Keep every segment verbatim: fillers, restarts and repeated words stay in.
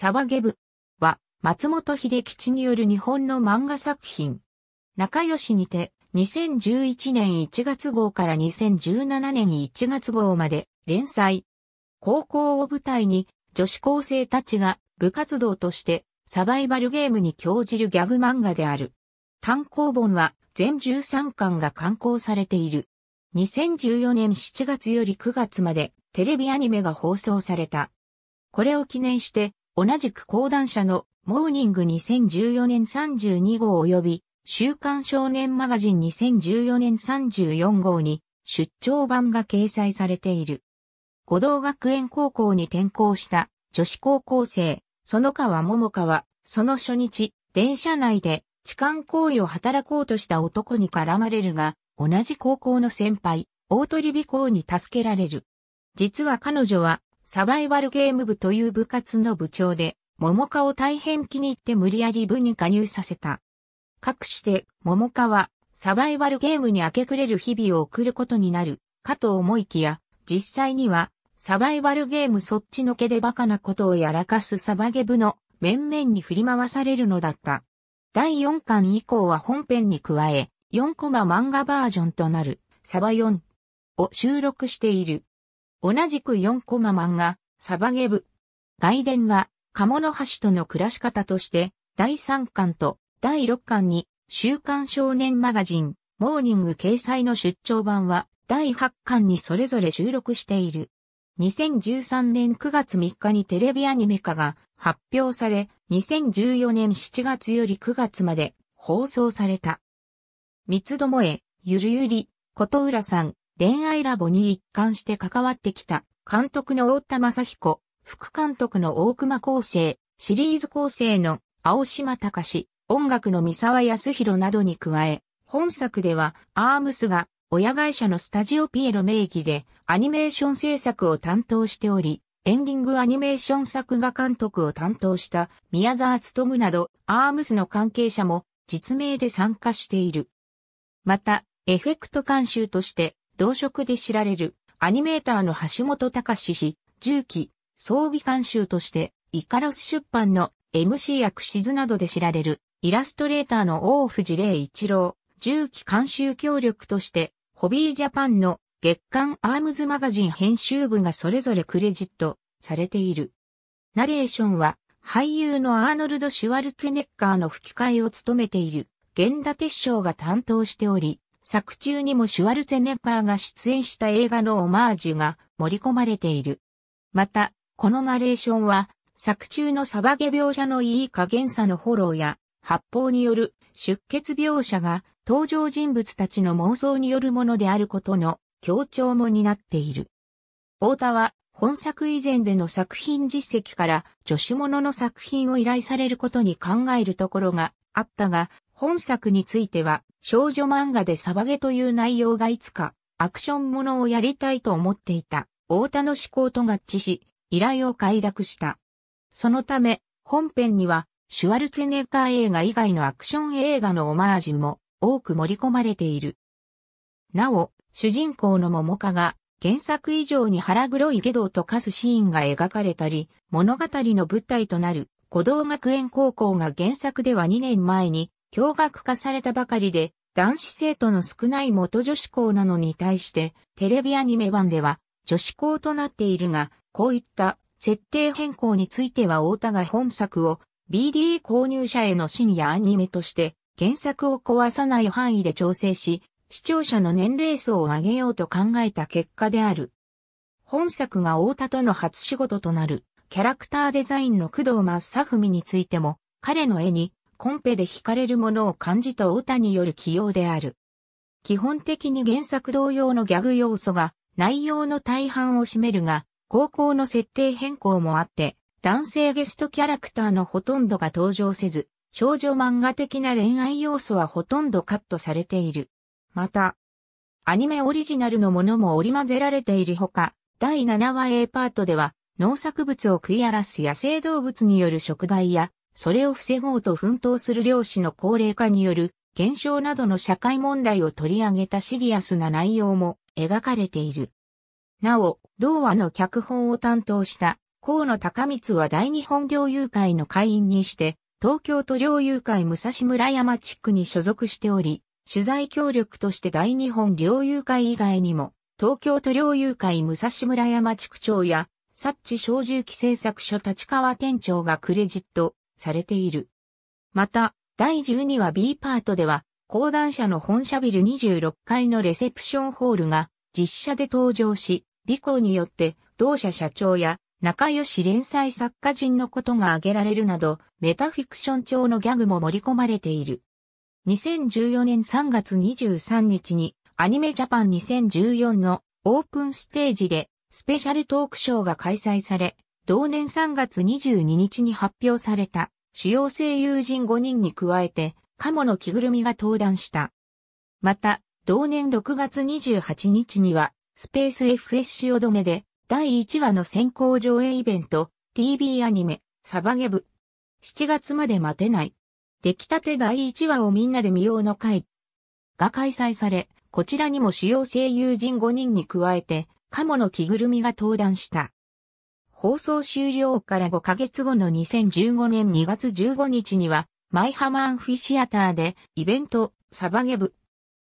沢下部は松本秀吉による日本の漫画作品。仲良しにてにせんじゅういちねんいちがつごうからにせんじゅうななねんいちがつごうまで連載。高校を舞台に女子高生たちが部活動としてサバイバルゲームに興じるギャグ漫画である。単行本は全じゅうさんかんが刊行されている。にせんじゅうよねんしちがつよりくがつまでテレビアニメが放送された。これを記念して、同じく講談社のモーニングにせんじゅうよねんさんじゅうにごう及び週刊少年マガジンにせんじゅうよねんさんじゅうよんごうに出張版が掲載されている。五道学園高校に転校した女子高校生、園川桃花は、その初日、電車内で痴漢行為を働こうとした男に絡まれるが、同じ高校の先輩、大鳥美光に助けられる。実は彼女は、サバイバルゲーム部という部活の部長で、桃花を大変気に入って無理やり部に加入させた。かくして、桃花は、サバイバルゲームに明け暮れる日々を送ることになる、かと思いきや、実際には、サバイバルゲームそっちのけでバカなことをやらかすサバゲ部の面々に振り回されるのだった。だいよんかん以降は本編に加え、よんコマ漫画バージョンとなる、サバよんを収録している。同じくよんコマ漫画、サバゲ部。外伝は、鴨の橋との暮らし方として、だいさんかんとだいろっかんに、週刊少年マガジン、モーニング掲載の出張版は、だいはちかんにそれぞれ収録している。にせんじゅうさんねんくがつみっかにテレビアニメ化が発表され、にせんじゅうよねんしちがつよりくがつまで放送された。三つどもえ、ゆるゆり、琴浦さん。恋愛ラボに一貫して関わってきた、監督の太田雅彦、副監督の大熊康生、シリーズ構成の青島隆、音楽の三沢康弘などに加え、本作ではアームスが親会社のスタジオピエロ名義でアニメーション制作を担当しており、エンディングアニメーション作画監督を担当した宮沢努などアームスの関係者も実名で参加している。また、エフェクト監修として、同職で知られるアニメーターの橋本隆氏、重機、装備監修としてイカロス出版の エムシー や櫛津などで知られるイラストレーターの大藤玲一郎、重機監修協力としてホビージャパンの月刊アームズマガジン編集部がそれぞれクレジットされている。ナレーションは俳優のアーノルド・シュワルツェネッガーの吹き替えを務めている源田鉄章が担当しており、作中にもシュワルツェネッガーが出演した映画のオマージュが盛り込まれている。また、このナレーションは、作中のサバゲ描写のいい加減さのフォローや、発砲による出血描写が登場人物たちの妄想によるものであることの強調も担っている。太田は、本作以前での作品実績から女子ものの作品を依頼されることに考えるところがあったが、本作については少女漫画でサバゲという内容がいつかアクションものをやりたいと思っていた太田の思考と合致し依頼を快諾した。そのため本編にはシュワルツェネッガー映画以外のアクション映画のオマージュも多く盛り込まれている。なお、主人公の桃花が原作以上に腹黒い外道と化すシーンが描かれたり物語の舞台となる五道学園高校が原作ではにねんまえに共学化されたばかりで、男子生徒の少ない元女子校なのに対して、テレビアニメ版では女子校となっているが、こういった設定変更については太田が本作を ビーディー 購入者への深夜アニメとして、原作を壊さない範囲で調整し、視聴者の年齢層を上げようと考えた結果である。本作が太田との初仕事となる、キャラクターデザインの工藤正文についても、彼の絵に、コンペで惹かれるものを感じた太田による起用である。基本的に原作同様のギャグ要素が内容の大半を占めるが、高校の設定変更もあって、男性ゲストキャラクターのほとんどが登場せず、少女漫画的な恋愛要素はほとんどカットされている。また、アニメオリジナルのものも織り交ぜられているほか、だいななわ A パートでは、農作物を食い荒らす野生動物による食害や、それを防ごうと奮闘する漁師の高齢化による減少などの社会問題を取り上げたシリアスな内容も描かれている。なお、同話の脚本を担当した河野孝光は大日本猟友会の会員にして、東京都猟友会武蔵村山地区に所属しており、取材協力として大日本猟友会以外にも、東京都猟友会武蔵村山地区長や、サッチ小銃器製作所立川店長がクレジットされている。また、だいじゅうにわ B パートでは、講談社の本社ビルにじゅうろっかいのレセプションホールが実写で登場し、備考によって同社社長や仲良し連載作家陣のことが挙げられるなど、メタフィクション調のギャグも盛り込まれている。にせんじゅうよねんさんがつにじゅうさんにちにアニメジャパンにせんじゅうよんのオープンステージでスペシャルトークショーが開催され、同年さんがつにじゅうににちに発表された主要声優陣ごにんに加えて、鴨の着ぐるみが登壇した。また、同年ろくがつにじゅうはちにちには、スペース エフエス 汐留で、だいいちわの先行上映イベント、ティービー アニメ、サバゲ部。しちがつまで待てない。出来たてだいいちわをみんなで見ようの会が開催され、こちらにも主要声優陣ごにんに加えて、鴨の着ぐるみが登壇した。放送終了からごかげつごのにせんじゅうごねんにがつじゅうごにちには、舞浜アンフィシアターでイベントサバゲ部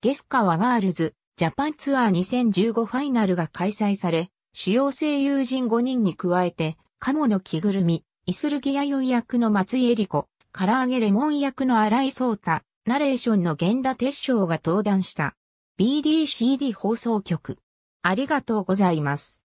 ゲスカワガールズジャパンツアーにせんじゅうごファイナルが開催され、主要声優陣ごにんに加えて、鴨の着ぐるみ、イスルギ弥生役の松井絵理子、唐揚げレモン役の新井聡太、ナレーションの源田鉄章が登壇した。ビーディーシーディー 放送局。ありがとうございます。